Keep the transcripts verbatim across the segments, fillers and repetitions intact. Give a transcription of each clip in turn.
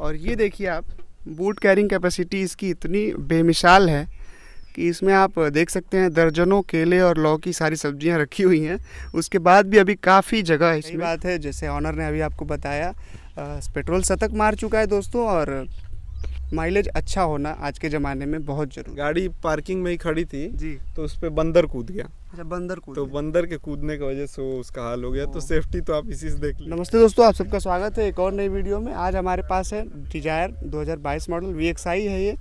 और ये देखिए आप, बूट कैरिंग कैपेसिटी इसकी इतनी बेमिसाल है कि इसमें आप देख सकते हैं दर्जनों केले और लौकी सारी सब्जियां रखी हुई हैं। उसके बाद भी अभी काफ़ी जगह है। इसमें बात है, जैसे ऑनर ने अभी आपको बताया, पेट्रोल शतक मार चुका है दोस्तों, और माइलेज अच्छा होना आज के ज़माने में बहुत जरूरी। गाड़ी पार्किंग में ही खड़ी थी जी, तो उस पर बंदर कूद गया। अच्छा, बंदर कूद तो बंदर के कूदने की वजह से उसका हाल हो गया। तो सेफ्टी तो आप इसी से देख लें। नमस्ते दोस्तों, आप सबका स्वागत है एक और नई वीडियो में। आज हमारे पास है डिजायर दो हज़ार बाईस मॉडल वी एक्स आई है ये,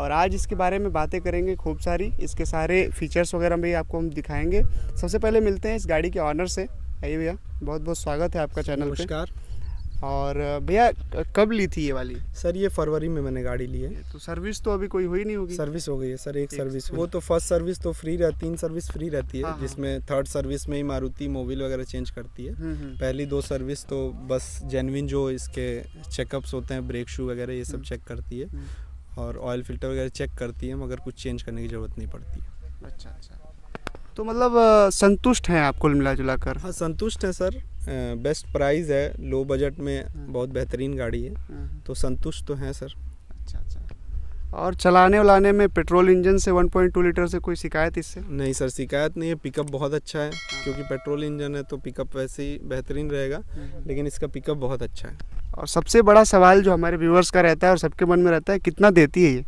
और आज इसके बारे में बातें करेंगे खूब सारी। इसके सारे फीचर्स वगैरह भी आपको हम दिखाएंगे। सबसे पहले मिलते हैं इस गाड़ी के ऑनर से। आइए भैया, बहुत बहुत स्वागत है आपका चैनल पे। नमस्कार। और भैया, कब ली थी ये वाली? सर ये फरवरी में मैंने गाड़ी ली है। तो सर्विस तो अभी कोई हुई नहीं होगी? सर्विस हो गई है सर, एक, एक सर्विस। वो तो फर्स्ट सर्विस तो फ्री रहती, तीन सर्विस फ्री रहती है। हाँ, जिसमें थर्ड सर्विस में ही मारुति मोबिल वगैरह चेंज करती है। पहली दो सर्विस तो बस जेन्युइन जो इसके चेकअप्स होते हैं, ब्रेक शू वगैरह ये सब चेक करती है, और ऑयल फिल्टर वगैरह चेक करती है, मगर कुछ चेंज करने की ज़रूरत नहीं पड़ती है। अच्छा अच्छा, तो मतलब संतुष्ट हैं आप कुल मिला जुला कर? हाँ, संतुष्ट हैं सर। बेस्ट प्राइस है, लो बजट में बहुत बेहतरीन गाड़ी है, तो संतुष्ट तो हैं सर। अच्छा अच्छा, और चलाने वलाने में पेट्रोल इंजन से वन पॉइंट टू लीटर से कोई शिकायत इससे? नहीं सर, शिकायत नहीं है। पिकअप बहुत अच्छा है, क्योंकि पेट्रोल इंजन है तो पिकअप वैसे ही बेहतरीन रहेगा, लेकिन इसका पिकअप बहुत अच्छा है। और सबसे बड़ा सवाल जो हमारे व्यूअर्स का रहता है और सबके मन में रहता है, कितना देती है ये?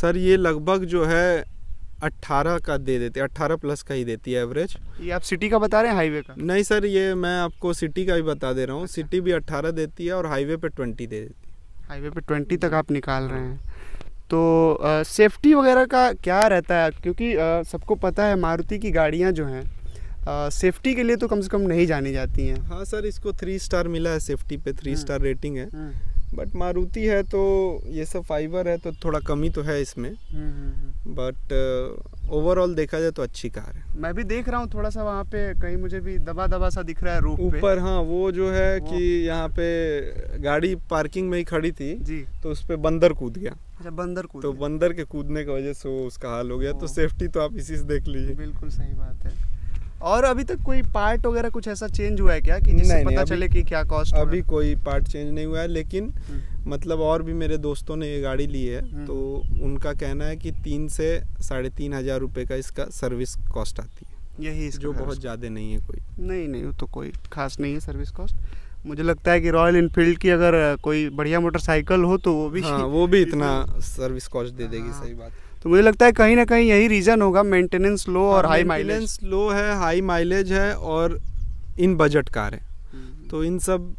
सर ये लगभग जो है अट्ठारह का दे देती है, अट्ठारह प्लस का ही देती है एवरेज। ये आप सिटी का बता रहे हैं हाईवे का? नहीं सर, ये मैं आपको सिटी का भी बता दे रहा हूँ। सिटी भी अट्ठारह देती है और हाईवे पर ट्वेंटी दे देती है। हाईवे पर ट्वेंटी तक आप निकाल रहे हैं। तो आ, सेफ्टी वगैरह का क्या रहता है? क्योंकि सबको पता है मारुति की गाड़ियाँ जो हैं सेफ्टी uh, के लिए तो कम से कम नहीं जानी जाती हैं। हाँ सर, इसको थ्री स्टार मिला है सेफ्टी पे, थ्री स्टार रेटिंग है, बट मारुति है तो ये सब फाइबर है तो थोड़ा कमी तो है इसमें, बट ओवरऑल uh, देखा जाए तो अच्छी कार है। मैं भी देख रहा हूँ थोड़ा सा वहाँ पे, कहीं मुझे भी दबा दबा सा दिख रहा है रूफ ऊपर। हाँ, वो जो है वो... कि यहाँ पे गाड़ी पार्किंग में ही खड़ी थी जी, तो उस पर बंदर कूद गया। अच्छा, बंदर कूद तो बंदर के कूदने की वजह से उसका हाल हो गया। तो सेफ्टी तो आप इसी से देख लीजिए। बिल्कुल सही बात है। और अभी तक कोई पार्ट वगैरह कुछ ऐसा चेंज हुआ है क्या कि जिससे पता चले कि क्या कॉस्ट? अभी कोई पार्ट चेंज नहीं हुआ है, लेकिन मतलब और भी मेरे दोस्तों ने ये गाड़ी ली है तो उनका कहना है कि तीन से साढ़े तीन हजार रुपये का इसका सर्विस कॉस्ट आती है। यही जो बहुत ज़्यादा नहीं है कोई। नहीं नहीं, तो कोई खास नहीं है सर्विस कॉस्ट। मुझे लगता है कि रॉयल इनफील्ड की अगर कोई बढ़िया मोटरसाइकिल हो तो वो भी वो भी इतना सर्विस कॉस्ट दे देगी। सही बात। तो मुझे लगता है कहीं ना कहीं यही रीज़न होगा, मेंटेनेंस लो और हाई माइलेज। मेंटेनेंस लो है, हाई माइलेज है, और इन बजट कार है, तो इन सब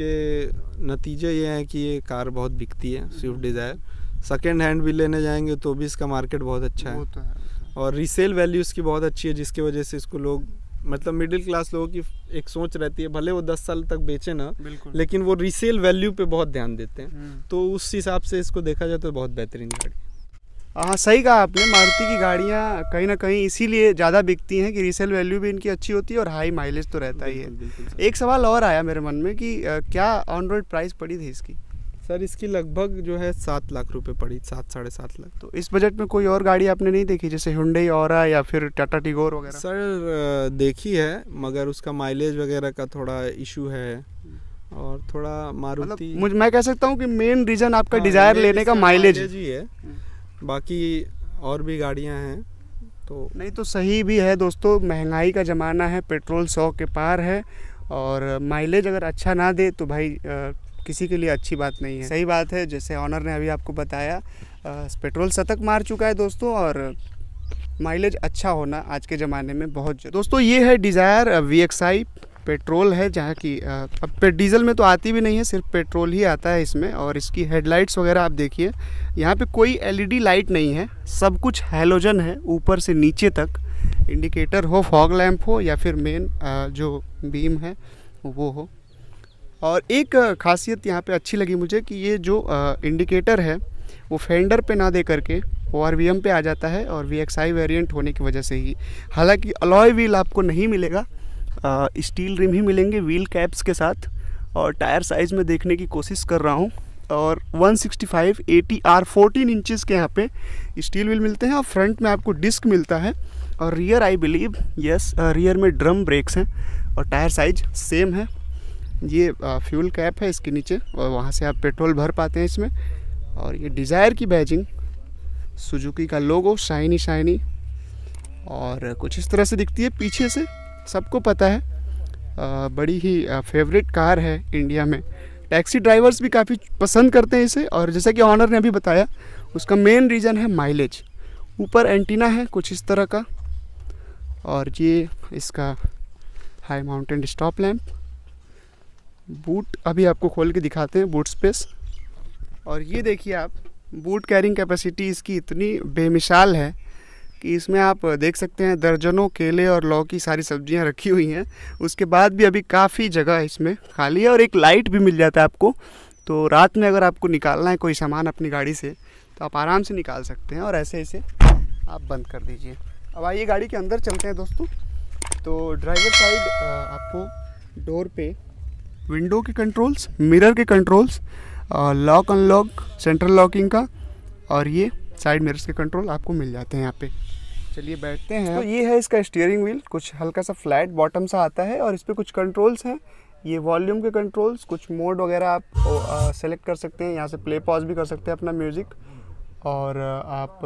के नतीजे ये हैं कि ये कार बहुत बिकती है। स्विफ्ट डिज़ायर सेकेंड हैंड भी लेने जाएंगे तो भी इसका मार्केट बहुत अच्छा है, तो है। और रीसेल वैल्यू इसकी बहुत अच्छी है, जिसकी वजह से इसको लोग, मतलब मिडिल क्लास लोगों की एक सोच रहती है, भले वो दस साल तक बेचे ना, लेकिन वो रीसेल वैल्यू पर बहुत ध्यान देते हैं, तो उस हिसाब से इसको देखा जाए तो बहुत बेहतरीन गाड़ी है। हाँ, सही कहा आपने। मारुति की गाड़ियाँ कहीं ना कहीं इसीलिए ज़्यादा बिकती हैं कि रीसेल वैल्यू भी इनकी अच्छी होती है और हाई माइलेज तो रहता ही है। एक सवाल और आया मेरे मन में कि क्या ऑन रोड प्राइस पड़ी थी इसकी? सर इसकी लगभग जो है सात लाख रुपए पड़ी, सात साढ़े सात लाख। तो इस बजट में कोई और गाड़ी आपने नहीं देखी जैसे Hyundai Aura या फिर टाटा टिगोर वगैरह? सर देखी है, मगर उसका माइलेज वगैरह का थोड़ा इशू है, और थोड़ा मारुति, मुझ मैं कह सकता हूँ कि मेन रीज़न आपका डिज़ायर लेने का माइलेज ही है। बाकी और भी गाड़ियां हैं तो नहीं, तो सही भी है दोस्तों। महंगाई का ज़माना है, पेट्रोल सौ के पार है, और माइलेज अगर अच्छा ना दे तो भाई आ, किसी के लिए अच्छी बात नहीं है। सही बात है, जैसे ऑनर ने अभी आपको बताया, आ, पेट्रोल शतक मार चुका है दोस्तों, और माइलेज अच्छा होना आज के ज़माने में बहुत जरूरी। दोस्तों ये है Dzire V X I, petrol है, जहाँ की अब पे डीजल में तो आती भी नहीं है, सिर्फ पेट्रोल ही आता है इसमें। और इसकी हेडलाइट्स वगैरह आप देखिए, यहाँ पे कोई एलईडी लाइट नहीं है, सब कुछ हैलोजन है ऊपर से नीचे तक। इंडिकेटर हो, फॉग लैम्प हो, या फिर मेन जो बीम है वो हो। और एक खासियत यहाँ पे अच्छी लगी मुझे कि ये जो इंडिकेटर है वो फेंडर पे ना दे करके वो आर वी एम पे आ जाता है, और वी एक्स आई वेरिएंट होने की वजह से ही। हालाँकि अलॉय व्हील आपको नहीं मिलेगा, स्टील रिम ही मिलेंगे व्हील कैप्स के साथ। और टायर साइज़ में देखने की कोशिश कर रहा हूँ, और one sixty five eighty R fourteen inches के यहाँ पे स्टील व्हील मिलते हैं, और फ्रंट में आपको डिस्क मिलता है, और rear I believe yes rear में ड्रम ब्रेक्स हैं, और टायर साइज सेम है। ये फ्यूल कैप है इसके नीचे और वहाँ से आप पेट्रोल भर पाते हैं इसमें। और ये डिज़ायर की बैजिंग, सुजुकी का लोगो शाइनी शाइनी और कुछ इस तरह से दिखती है पीछे से। सबको पता है आ, बड़ी ही फेवरेट कार है इंडिया में, टैक्सी ड्राइवर्स भी काफ़ी पसंद करते हैं इसे। और जैसा कि ऑनर ने अभी बताया उसका मेन रीज़न है माइलेज। ऊपर एंटीना है कुछ इस तरह का और ये इसका high mountain stop lamp. Boot अभी आपको खोल के दिखाते हैं बूट स्पेस। और ये देखिए आप, बूट कैरिंग कैपेसिटी इसकी इतनी बेमिसाल है कि इसमें आप देख सकते हैं दर्जनों केले और लौ की सारी सब्जियां रखी हुई हैं। उसके बाद भी अभी काफ़ी जगह इसमें खाली है और एक लाइट भी मिल जाता है आपको, तो रात में अगर आपको निकालना है कोई सामान अपनी गाड़ी से तो आप आराम से निकाल सकते हैं। और ऐसे ऐसे आप बंद कर दीजिए। अब आइए गाड़ी के अंदर चलते हैं दोस्तों। तो ड्राइवर साइड आपको डोर पे विंडो के कंट्रोल्स, मिरर के controls, lock unlock, central locking का और ये साइड मिरर्स के कंट्रोल आपको मिल जाते हैं यहाँ पे। चलिए बैठते हैं। तो ये है इसका स्टीयरिंग व्हील, कुछ हल्का सा फ्लैट बॉटम सा आता है और इस पर कुछ कंट्रोल्स हैं। ये वॉल्यूम के कंट्रोल्स, कुछ मोड वगैरह आप सेलेक्ट कर सकते हैं यहाँ से, प्ले पॉज भी कर सकते हैं अपना म्यूज़िक। और आप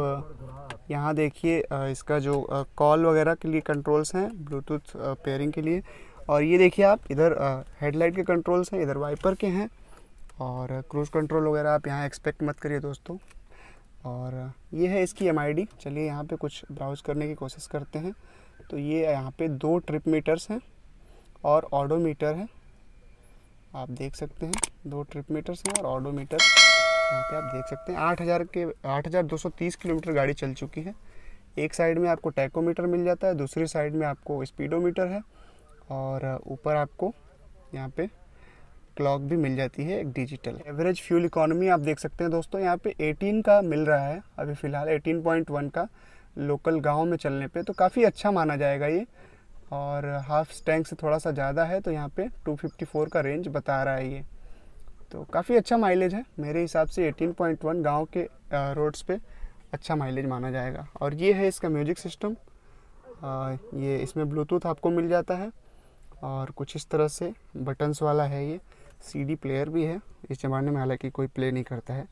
यहाँ देखिए इसका जो कॉल वगैरह के लिए कंट्रोल्स हैं, ब्लूटूथ पेयरिंग के लिए। और ये देखिए आप, इधर हेडलाइट के कंट्रोल्स हैं, इधर वाइपर के हैं। और क्रूज़ कंट्रोल वगैरह आप यहाँ एक्सपेक्ट मत करिए दोस्तों। और ये है इसकी एम आई डी। चलिए यहाँ पे कुछ ब्राउज करने की कोशिश करते हैं। तो ये यहाँ पे दो ट्रिप मीटर्स हैं और ऑडोमीटर है, आप देख सकते हैं। दो ट्रिप मीटर्स हैं और ऑडोमीटर यहाँ पे आप देख सकते हैं। आठ हज़ार के आठ हज़ार दो सौ तीस किलोमीटर गाड़ी चल चुकी है। एक साइड में आपको टैकोमीटर मिल जाता है, दूसरी साइड में आपको स्पीडोमीटर है और ऊपर आपको यहाँ पे क्लॉक भी मिल जाती है एक डिजिटल। एवरेज फ्यूल इकोनॉमी आप देख सकते हैं दोस्तों, यहाँ पे अठारह का मिल रहा है अभी फ़िलहाल, अठारह पॉइंट वन का लोकल गांव में चलने पे, तो काफ़ी अच्छा माना जाएगा ये। और हाफ टैंक से थोड़ा सा ज़्यादा है तो यहाँ पे दो सौ चौवन का रेंज बता रहा है ये, तो काफ़ी अच्छा माइलेज है मेरे हिसाब से। अठारह पॉइंट वन गाँव के रोड्स पर अच्छा माइलेज माना जाएगा। और ये है इसका म्यूजिक सिस्टम, ये इसमें ब्लूटूथ आपको मिल जाता है और कुछ इस तरह से बटन्स वाला है। ये सीडी प्लेयर भी है, इस ज़माने में हालांकि कोई प्ले नहीं करता है।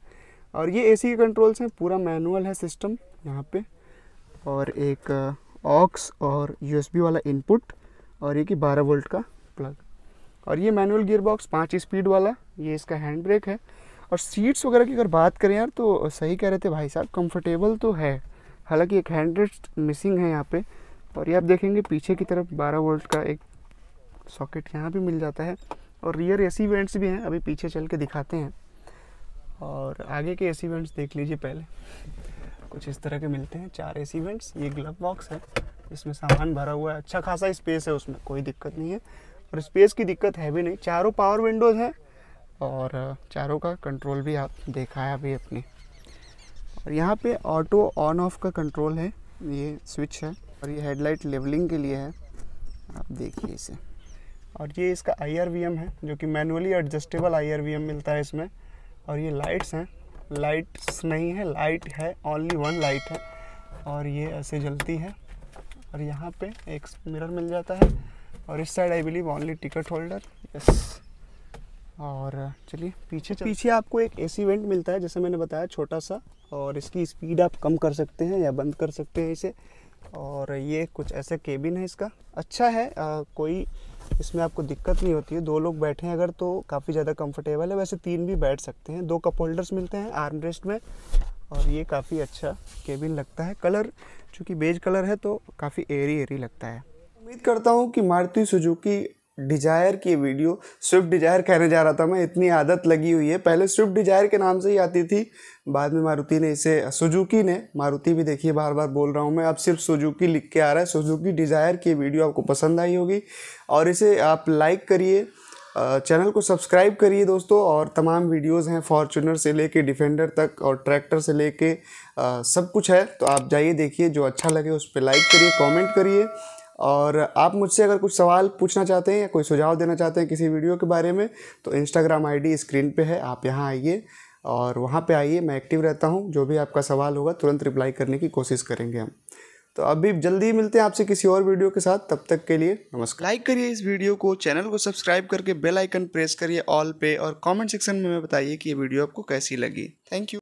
और ये एसी के कंट्रोल्स हैं, पूरा मैनुअल है सिस्टम यहाँ पे। और एक ऑक्स और यूएसबी वाला इनपुट और एक ही बारह वोल्ट का प्लग। और ये मैनुअल गियर बॉक्स, पाँच स्पीड वाला। ये इसका हैंड ब्रेक है। और सीट्स वगैरह की अगर बात करें यार, तो सही कह रहे थे भाई साहब, कंफर्टेबल तो है, हालाँकि एक हैंड रेस्ट मिसिंग है यहाँ पर। और ये आप देखेंगे पीछे की तरफ बारह वोल्ट का एक सॉकेट यहाँ भी मिल जाता है। और रियर एसी वेंट्स भी हैं, अभी पीछे चल के दिखाते हैं। और आगे के एसी वेंट्स देख लीजिए पहले, कुछ इस तरह के मिलते हैं, चार एसी वेंट्स। ये ग्लव बॉक्स है, इसमें सामान भरा हुआ है, अच्छा खासा स्पेस है उसमें, कोई दिक्कत नहीं है। और स्पेस की दिक्कत है भी नहीं, चारों पावर विंडोज़ हैं और चारों का कंट्रोल भी आप देखा है अभी अपने। और यहाँ पर ऑटो ऑन ऑफ का कंट्रोल है, ये स्विच है। और ये हेडलाइट लेवलिंग के लिए है, आप देखिए इसे। और ये इसका आई आर वी एम है, जो कि manually adjustable I R V M मिलता है इसमें। और ये लाइट्स हैं, लाइट्स नहीं है, लाइट है, ओनली वन लाइट है। और ये ऐसे जलती है। और यहाँ पे एक मिरर मिल जाता है। और इस side I believe only ticket holder, yes. और चलिए पीछे चल। पीछे आपको एक एसी वेंट मिलता है, जैसे मैंने बताया, छोटा सा। और इसकी स्पीड आप कम कर सकते हैं या बंद कर सकते हैं इसे। और ये कुछ ऐसा केबिन है इसका, अच्छा है, आ, कोई इसमें आपको दिक्कत नहीं होती है। दो लोग बैठे हैं अगर तो काफ़ी ज़्यादा कंफर्टेबल है, वैसे तीन भी बैठ सकते हैं। दो कप होल्डर्स मिलते हैं आर्म रेस्ट में। और ये काफ़ी अच्छा केबिन लगता है, कलर चूँकि बेज कलर है तो काफ़ी एरी एरी लगता है। उम्मीद करता हूँ कि मारुति सुजुकी डिज़ायर की वीडियो, स्विफ्ट डिज़ायर कहने जा रहा था मैं, इतनी आदत लगी हुई है। पहले स्विफ्ट डिज़ायर के नाम से ही आती थी, बाद में मारुति ने इसे, सुजुकी ने, मारुति भी देखिए बार बार बोल रहा हूँ मैं, अब सिर्फ सुजुकी लिख के आ रहा है। सुजुकी डिज़ायर की वीडियो आपको पसंद आई होगी और इसे आप लाइक करिए, चैनल को सब्सक्राइब करिए दोस्तों। और तमाम वीडियोस हैं, फॉर्च्यूनर से लेके डिफेंडर तक और ट्रैक्टर से लेके सब कुछ है, तो आप जाइए देखिए। जो अच्छा लगे उस पर लाइक करिए, कॉमेंट करिए। और आप मुझसे अगर कुछ सवाल पूछना चाहते हैं या कोई सुझाव देना चाहते हैं किसी वीडियो के बारे में, तो इंस्टाग्राम आईडी स्क्रीन पे है, आप यहाँ आइए और वहाँ पे आइए, मैं एक्टिव रहता हूँ। जो भी आपका सवाल होगा तुरंत रिप्लाई करने की कोशिश करेंगे हम। तो अभी जल्दी मिलते हैं आपसे किसी और वीडियो के साथ, तब तक के लिए नमस्कार। लाइक करिए इस वीडियो को, चैनल को सब्सक्राइब करके बेल आइकन प्रेस करिए ऑल पे, और कमेंट सेक्शन में हमें बताइए कि ये वीडियो आपको कैसी लगी। Thank you.